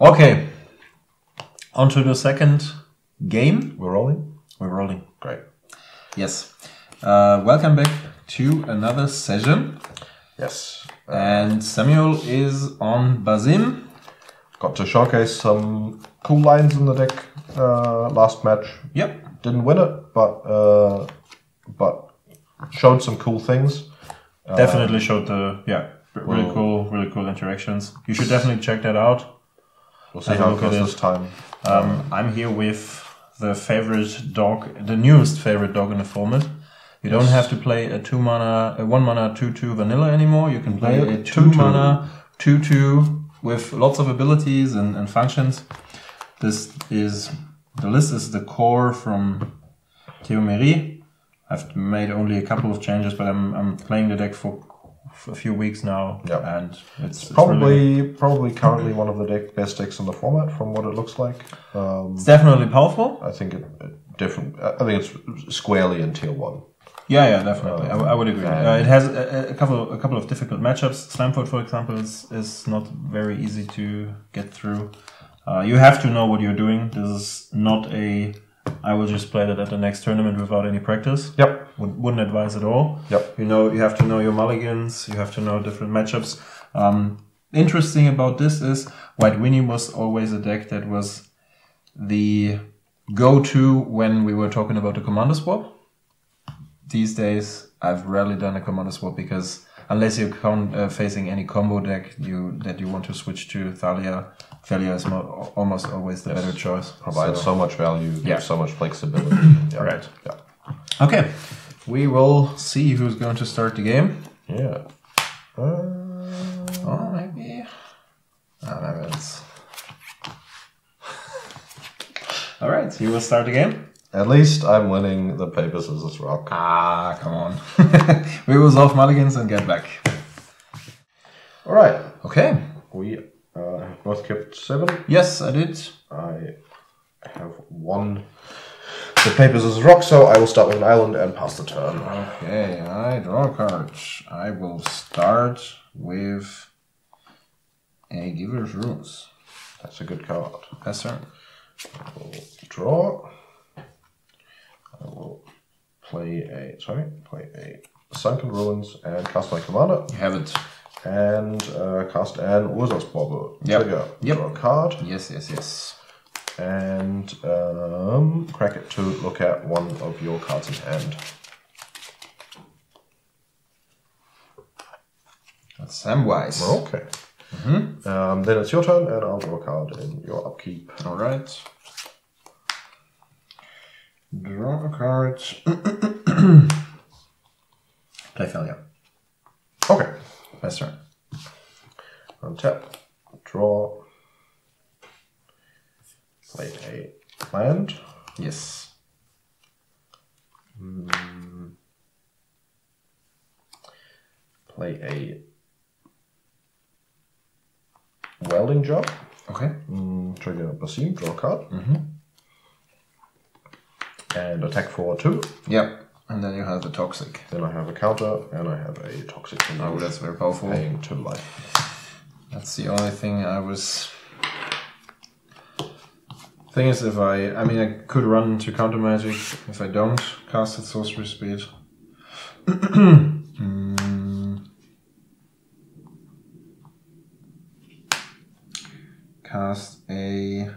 Okay, on to the second game. We're rolling? We're rolling. Great. Yes. Welcome back to another session. Yes. And Samuel is on Basim. Got to showcase some cool lines in the deck last match. Yep. Didn't win it, but showed some cool things. Definitely showed the, yeah, really cool interactions. You should definitely check that out. We'll see how it goes this time. I'm here with the favorite dog, the newest favorite dog in the format. You don't have to play a 1 mana 2/2 vanilla anymore. You can play a 2 mana 2/2 with lots of abilities and functions. This is the list is the core from Theomerie. I've made only a couple of changes, but I'm playing the deck for a few weeks now, yep. And it's probably currently one of the best decks in the format from what it looks like. It's definitely powerful. I think it's squarely in tier 1. Yeah, definitely. I would agree. It has a couple of difficult matchups. Slamford, for example, is not very easy to get through. You have to know what you're doing. This is not a I will just play that at the next tournament without any practice. Yep. Wouldn't advise at all. Yep. You have to know your mulligans. You have to know different matchups. Interesting about this is White Winnie was always a deck that was the go-to when we were talking about the commander swap. These days, I've rarely done a commander swap because unless you're facing any combo deck that you want to switch to Thalia, Phelia is almost always the better choice. Provides so much value, gives so much flexibility. Yeah. Right. Yeah. Okay, we will see who's going to start the game. Yeah. Oh, maybe. No, it's... All right, you will start the game. At least I'm winning the paper, scissors, rock. Ah, come on. We will solve mulligans and get back. All right. Okay. We have both kept 7. Yes, I did. I have won the paper, scissors, rock, so I will start with an island and pass the turn. Okay, I draw a card. I will start with a Giver's Runes. That's a good card. Yes, sir. I will draw. I will play a Sunken Ruins and cast my commander. You have it. And cast an Urza's Bauble. Yep. Trigger. Yep. Draw a card. Yes. And crack it to look at one of your cards in hand. That's Samwise. Okay. Mm-hmm. Then it's your turn, and I'll draw a card in your upkeep. All right. Draw a card. Play Phelia. Okay. My turn. Untap. Draw. Play a land. Yes. Play a welding job. Okay. Trigger Basim. Draw a card. Mm-hmm. And attack for 2. Yep. And then you have the toxic. Then I have a counter and I have a toxic. Oh, that's very powerful. Paying 2 life. That's the only thing I was... Thing is, I could run into counter magic. If I don't cast at sorcery speed. Cast a...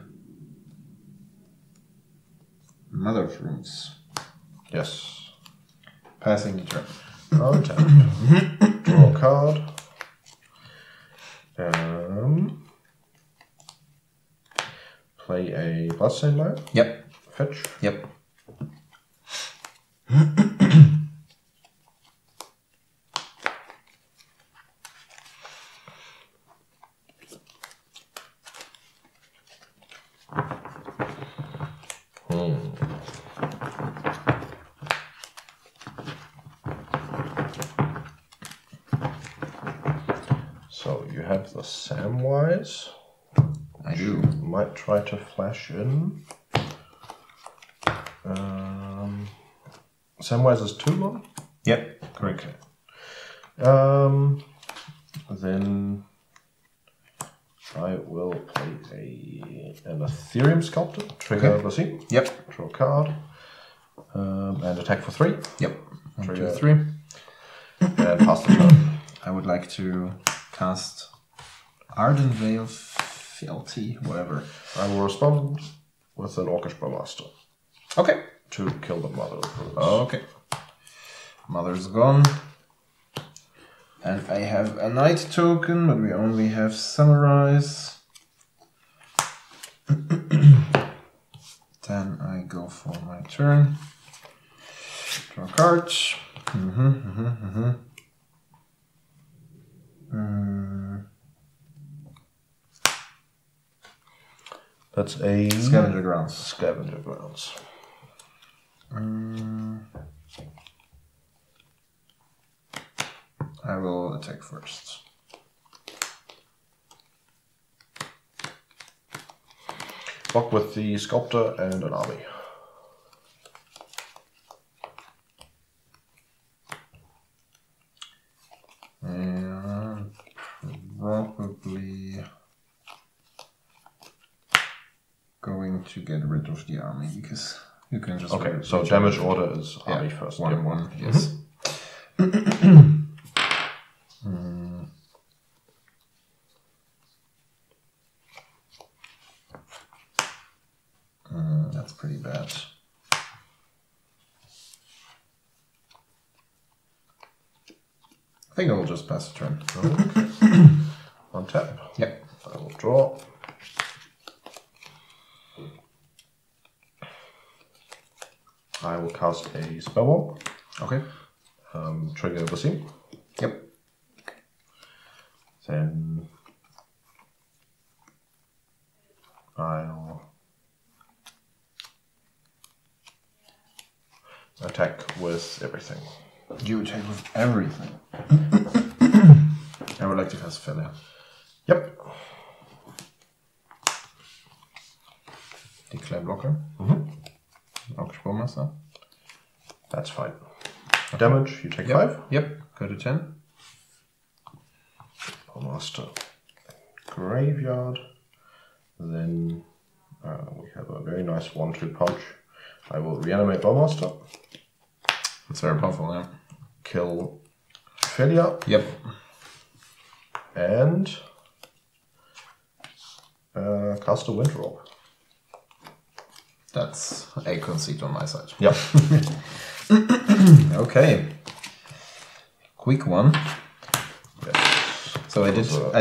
Mother of Runes. Yes. Passing the turn. Untap. Draw a card. Play a Bloodstained Mire. Yep. Fetch. Yep. Samwise. I do. Might try to flash in. Samwise is 2 long? Yep, correct. Okay. Then I will play an Ethereum Sculptor. Trigger Basim. Yep. Draw a card. And attack for 3. Yep. Trigger 3. Pass the turn. I would like to cast Ardenvale, Fealty, whatever. I will respond with an Orcish Balaster. Okay. To kill the mother of Bruce. Okay. Mother's gone. And I have a knight token, but we only have summarize. Then I go for my turn. Draw cards. That's a Scavenger Grounds. Scavenger Grounds. I will attack first. Block with the Sculptor and an army. And probably going to get rid of the army because you can just. Okay, so damage order is army first. 1-1, yes. Mm-hmm. That's pretty bad. I think I will just pass the turn. Okay. On tap. Yep. I will draw. I will cast a spell wall. Okay. Trigger Basim. Yep. Then I'll attack with everything. You attack with everything? I would like to cast Phelia. Yep. Declare blocker. Orcish Bowmaster. That's fine. Okay. Damage, you take 5. Yep, go to 10. Bowmaster. Graveyard. Then we have a very nice 1-2 punch. I will reanimate Bowmaster. It's very powerful now. Kill Phelia. Yep. And cast a Wind Rock. That's a conceit on my side. Yep. Okay. Quick one. Yes. So I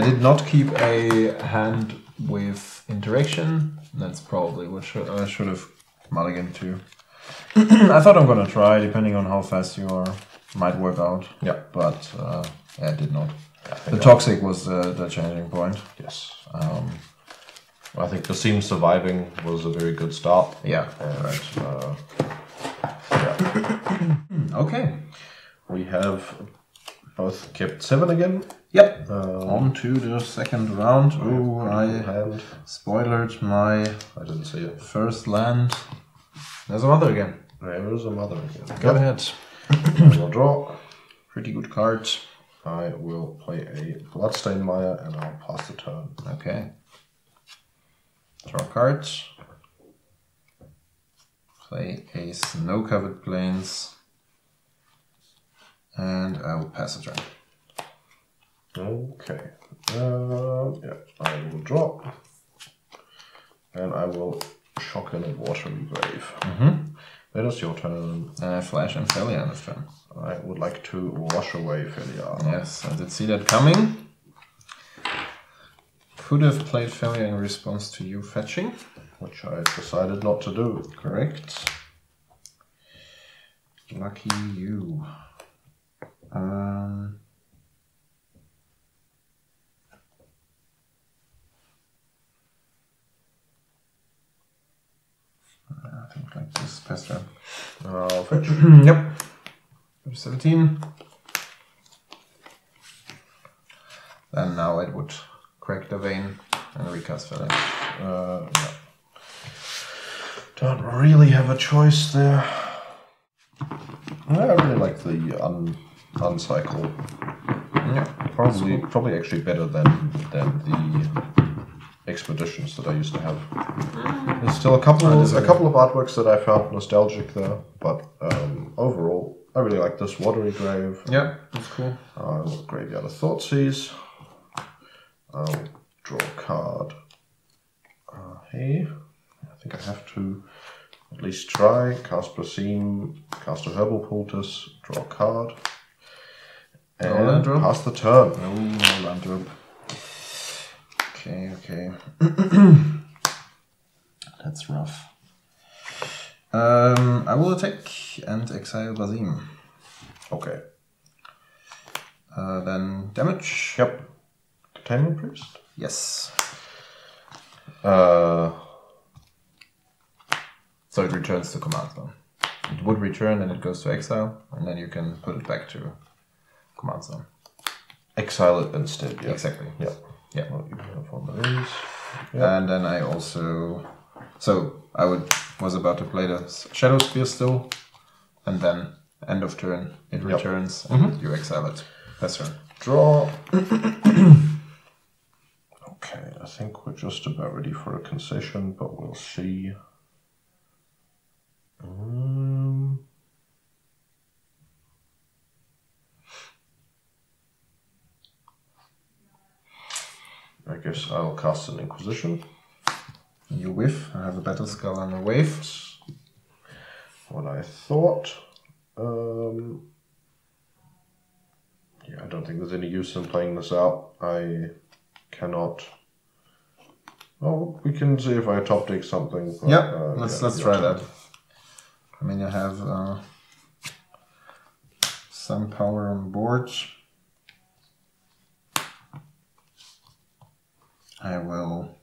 did not keep a hand with interaction. That's probably what I should have mulliganed to. I thought I'm gonna try, depending on how fast you are, might work out. Yeah, but yeah, it did not. The toxic was the changing point. Yes. I think the seam surviving was a very good start. Yeah. And, right. Yeah. Okay. We have both kept 7 again. Yep. On to the second round. Oh, I spoiled my. I didn't see it. First land. There's a mother again. There's a mother again. Go ahead. I will draw. Pretty good cards. I will play a Bloodstained Mire and I'll pass the turn. Okay. Draw cards. Play a Snow-Covered Plains. And I will pass the turn. Okay. I will draw. And I will shock and Watery Grave. That is your turn. Flash and Phelia on this turn. I would like to wash away Phelia. Yes, I did see that coming. Could have played Phelia in response to you fetching, which I decided not to do. Correct. Lucky you. I think like this past turn. I'll fetch. Yep. 17. Then now it would crack the vein and recast Phelia. No. Don't really have a choice there. I really like the uncycle. Yeah. Probably actually better than the expeditions that I used to have. There's still a couple of artworks that I found nostalgic there, but overall, I really like this Watery Grave. Yeah, that's cool. Graveyard of Thoughtseize. I'll draw a card here. I think I have to at least try. Cast Basim, cast a herbal poultice, draw a card. And pass the turn. Oh, no land drop. Okay, okay. That's rough. I will attack and exile Basim. Okay. Then damage. Yep. Containment Priest? Yes. So it returns to command zone. It would return and it goes to exile, and then you can put it back to command zone. Exile it instead, yeah. Exactly. Yeah. Yeah. And then I also... So, I was about to play the Shadow Spear still, and then, end of turn, it returns, and you exile it. That's turn. Draw. Okay, I think we're just about ready for a concession, but we'll see. I guess I'll cast an Inquisition. You whiff. I have a battle skull and a wave. What I thought. Yeah, I don't think there's any use in playing this out. I cannot. Oh, we can see if I top deck something. But, yep. Let's try that. I mean, I have some power on board. I will.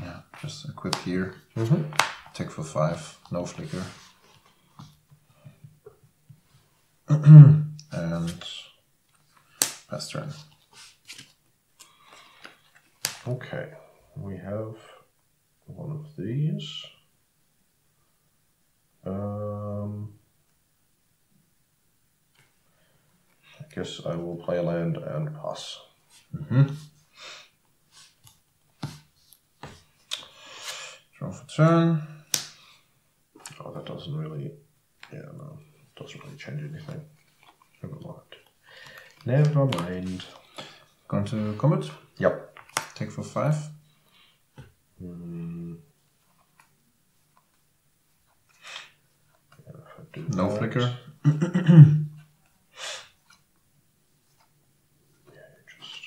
Yeah, just equip here. Tick for 5, no flicker. And pass turn. Okay, we have one of these. I guess I will play land and pass. Draw for turn. Oh, that doesn't really... Yeah, no. Doesn't really change anything. Never mind. Never mind. Going to combat? Yep. Take for 5. Yeah, if I do no that. Flicker. Yeah, just...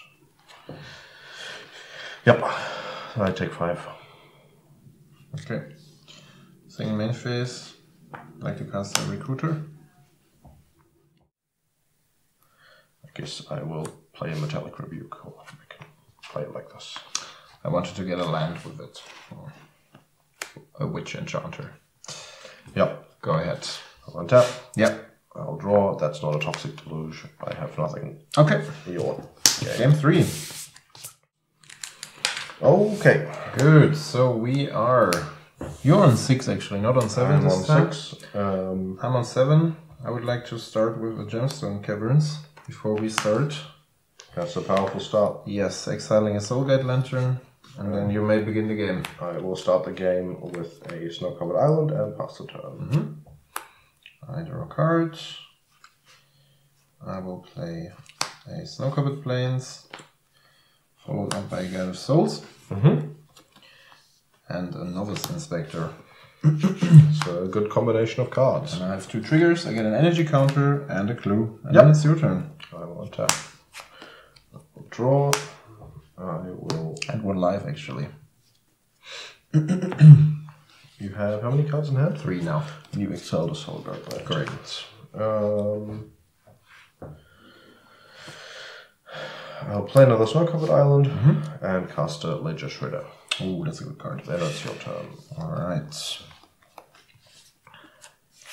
Yep. I take 5. Okay. Single main phase. I'd like to cast a recruiter. I guess I will play a metallic rebuke, or I can play it like this. I wanted to get a land with it. Or a witch enchanter. Yep. Go ahead. I'll untap. Yep. I'll draw. That's not a toxic deluge. I have nothing. Okay. Your game 3. Okay. Good. So we are... You're on 6 actually, not on 7 I'm this time. 6. I'm on 7. I would like to start with the gemstone caverns before we start. That's a powerful start. Yes, exiling a Soulgate Lantern, and then you may begin the game. I will start the game with a Snow-Covered Island and pass the turn. I draw a card. I will play a Snow-Covered Plains, followed up by a Guide of Souls. And a Novice Inspector. So a good combination of cards. And I have 2 triggers, I get an energy counter and a clue. And then it's your turn. I will attack. I will draw. I will... And 1 life actually. You have how many cards in hand? 3 now. You exiled a soul guard. Right? Correct. I'll play another Snow-Covered Island and cast a Ledger Shredder. Oh, that's a good card. There, that's your turn. Alright.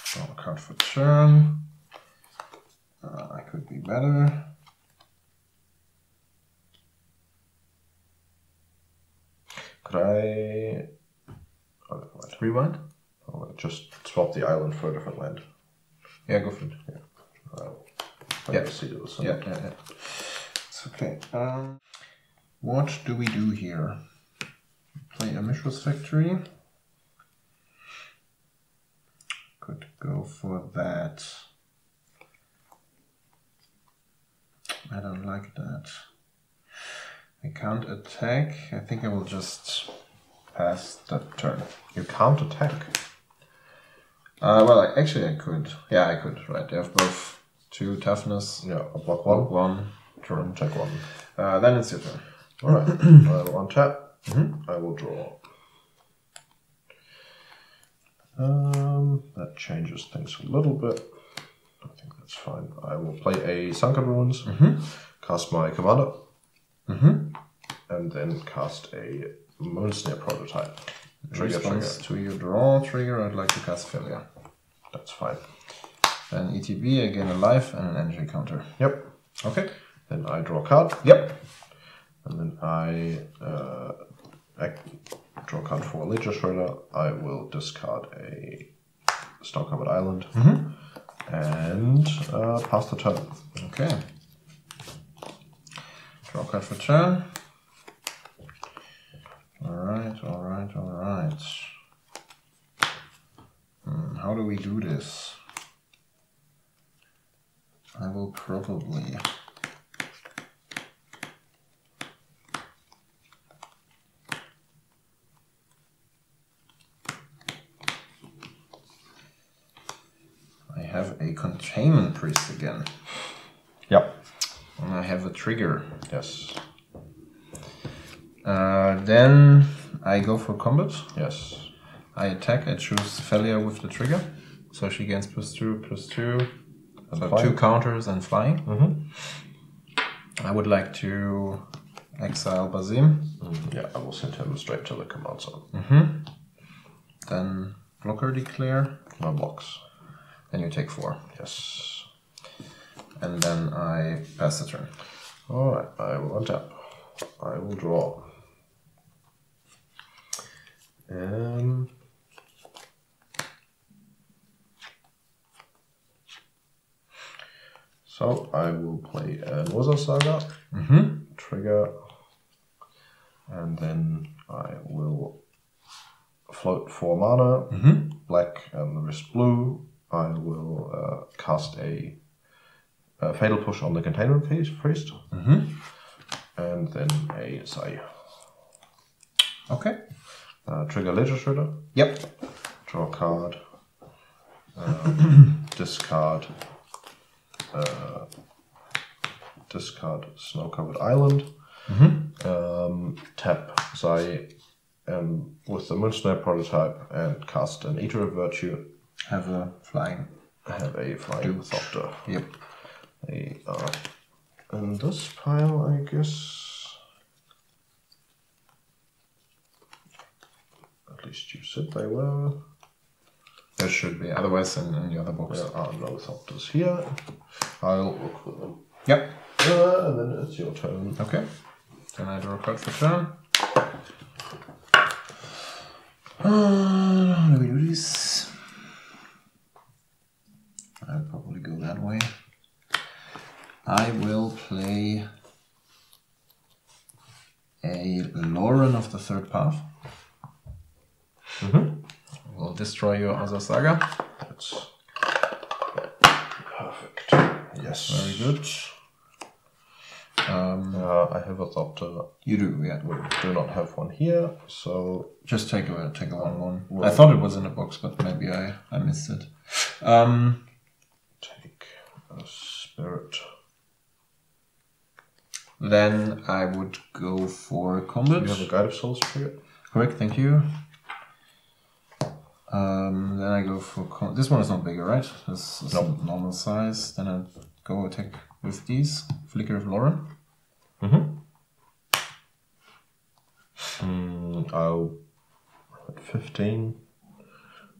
Draw a card for turn. I could be better. Could I... Oh, never mind. Rewind? I'll just swap the island for a different land. Yeah, go for it. Yeah. I'll see you. Yeah, yeah, yeah. It's okay. What do we do here? Play a Mishra's Factory. Could go for that. I don't like that. I can't attack. I think I will just pass that turn. You can't attack. Well, actually I could. Yeah, I could, right. They have both 2 toughness. Yeah, block 1. Block 1. Turn, check 1. Then it's your turn. Alright, I will untap. I will draw. That changes things a little bit. I think that's fine. I will play a Sunken Ruins, cast my commander, and then cast a Moonsnare prototype. Trigger. To your draw trigger, I'd like to cast Phelia. That's fine. Then ETB, I gain a life and an energy counter. Yep. Okay. Then I draw a card. Yep. And then I draw a card for a Ledger Shredder. I will discard a snow-covered island and pass the turn. Okay. Draw a card for turn. Alright, alright, alright. How do we do this? I will probably... have a Containment Priest again. Yep. And I have a trigger. Yes. Then I go for combat. Yes. I attack. I choose Phelia with the trigger. So she gains +2/+2. So 2 counters and flying. I would like to exile Basim. Yeah, I will send him straight to the command zone. Then blocker declare. No blocks. And you take 4. Yes. And then I pass the turn. Alright, I will untap. I will draw. So I will play an Urza's Saga, trigger, and then I will float 4 mana, black and the rest blue. I will cast a Fatal Push on the Containment Priest, and then a Sai. Okay. Trigger Ledger Shredder. Yep. Draw a card. Discard Snow-Covered Island. Tap Sai with the Moonsnare prototype and cast an Eater of Virtue. Have a flying Thopter. Yep. They are in this pile, I guess. At least you said they were. There should be. Otherwise, in the other box, there are no Thopters here. I'll look for them. Yep. And then it's your turn. Okay. Then I draw a card for turn. How do we do this? I'll probably go that way. I will play a Lauren of the Third Path. We'll destroy your Urza's Saga. That's perfect. Yes. Very good. I have a Thopter. You do, yeah. We do not have one here, so... Just take a 1-1. Well, I thought it was in a box, but maybe I missed it. Take a spirit. Then I would go for combat. You have a Guide of Souls trigger. Correct, thank you. Then I go for combat. This one is not bigger, right? This is normal size. Then I go attack with these. Flicker of Lauren. I'll at 15.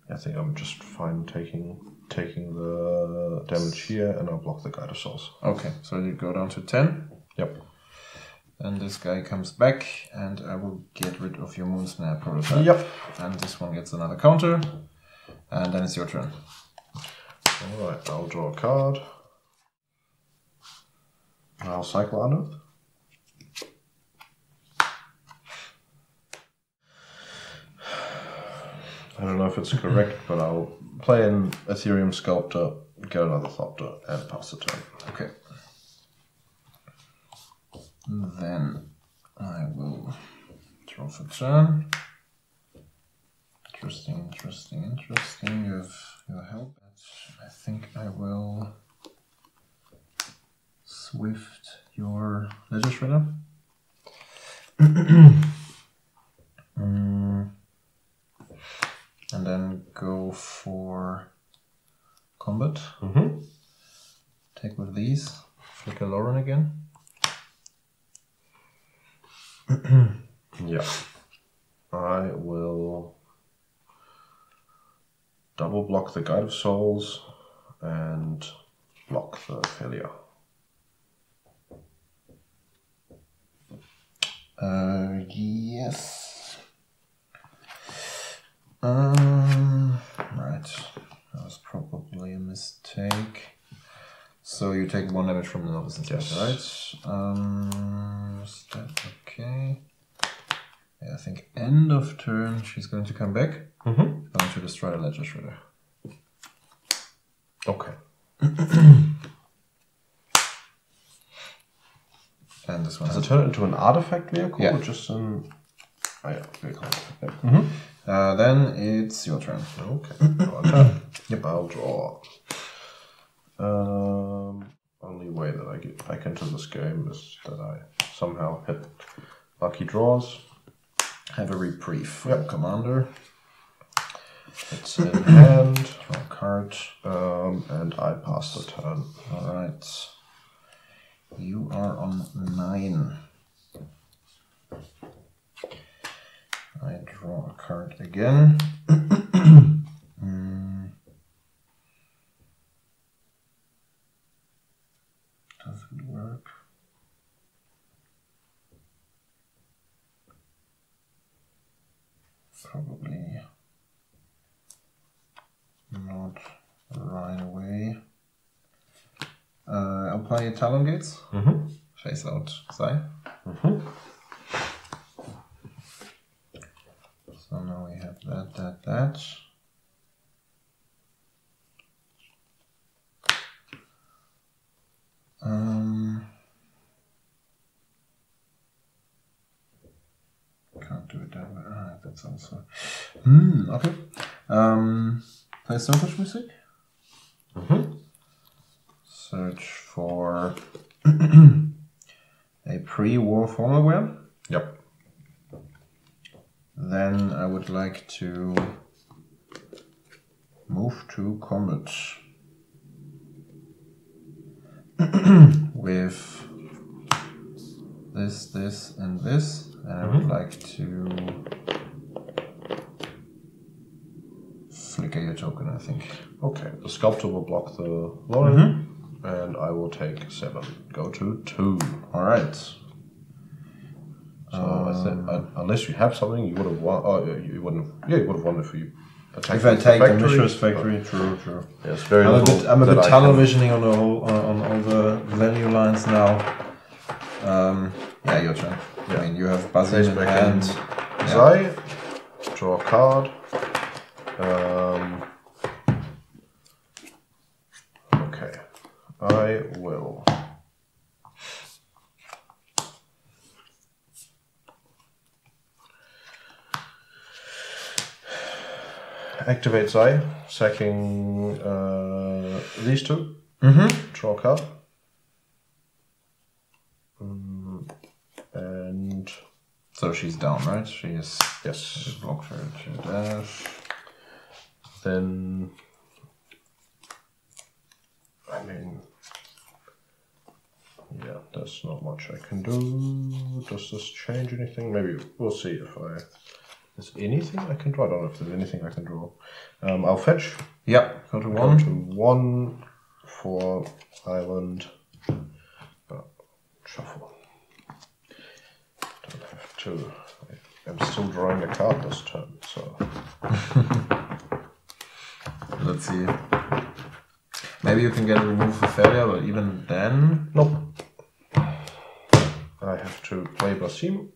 I think I'm just fine taking the damage here, and I'll block the Guide of Souls. Okay, so you go down to 10. Yep. And this guy comes back, and I will get rid of your Moonsnare prototype. Yep. And this one gets another counter, and then it's your turn. Alright, I'll draw a card. I'll cycle under. if it's correct, but I'll play an Ethereum Sculptor, get another Thopter, and pass the turn. Okay. Then I will draw for turn. Interesting, interesting, interesting. You have your help. I think I will swift your Ledger Shredder. And then go for combat. Mm-hmm. Take one of these. Flick a Lauren again. Yeah. I will double block the Guide of Souls and block the Phelia. Yes. Right. That was probably a mistake. So you take one damage from the novice instead, yes. Right? Is that okay? Yeah, I think end of turn she's going to come back. Mm-hmm. Going to destroy the Ledger Shredder. Okay. And this one does it turn it into an artifact vehicle, yeah, or just an? Oh yeah, vehicle. Yep. Mm-hmm. Then it's your turn. Okay. Yep. I'll draw. Only way that I get back into this game is that I somehow hit lucky draws. Have a reprieve. Yep. Commander. It's in hand. Draw a card. And I pass the turn. All right. You are on 9. I draw a card again. Does it work? Probably not right away. I'll play Talon Gates. Mm-hmm. Face out Sai. Mm-hmm. So now we have that. Can't do it that way. Alright, that's also. Okay. Play Surface Music. Mm-hmm. Search for a pre-war formalware. Yep. Then I would like to move to combat with this, and this. And I would like to flicker your token, I think. Okay, the Sculptor will block the Lauren. Mm-hmm. And I will take 7. Go to 2. All right. So I said, unless you have something, you would have won. Oh, you wouldn't. Have, yeah, you would have won if you attacked. If I take the Mishra's Factory, true. Yes, very. I'm a bit televisioning on the whole, on all the value lines now. Yeah, your turn. Yeah. I mean, you have Basim in hand. Zai, draw a card. I will activate Zai, sacking these two. Mm-hmm. Draw a card. And so she's down, right? She is. Yes. Block for dash. Then, I mean, yeah, there's not much I can do. Does this change anything? Maybe we'll see if there's anything I can draw. I don't know if there's anything I can draw. I'll fetch. Yep. Go to 1. Go to 1 for island. But shuffle. Don't have to. I'm still drawing a card this turn, so. Let's see. Maybe you can get a remove for failure, but even then. Nope. I have to play Basim,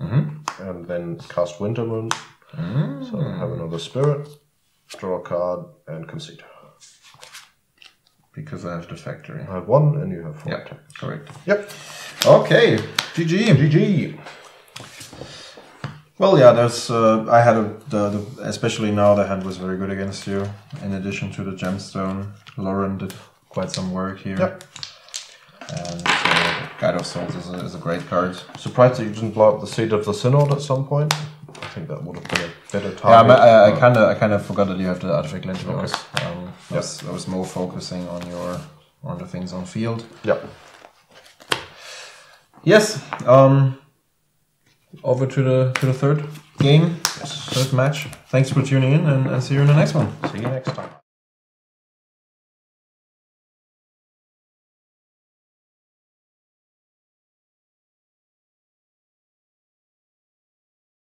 mm-hmm, and then cast Winter Moon. Mm-hmm. So I have another spirit. Draw a card and concede. Because I have the factory. I have one and you have four. Yep. Correct. Yep. Okay. GG. GG. Well, yeah, there's. I had especially now the hand was very good against you. In addition to the gemstone, Lauren did quite some work here. Yep. And Guide of Souls is a great card. Surprised that you didn't blow up the Seat of the Synod at some point. I think that would have been a better target. Yeah, I kind of forgot that you have the Artifact Lynch Box. Okay. I was more focusing on the things on field. Yeah. Yes. Over to the third game, yes. Third match. Thanks for tuning in, and see you in the next one. See you next time.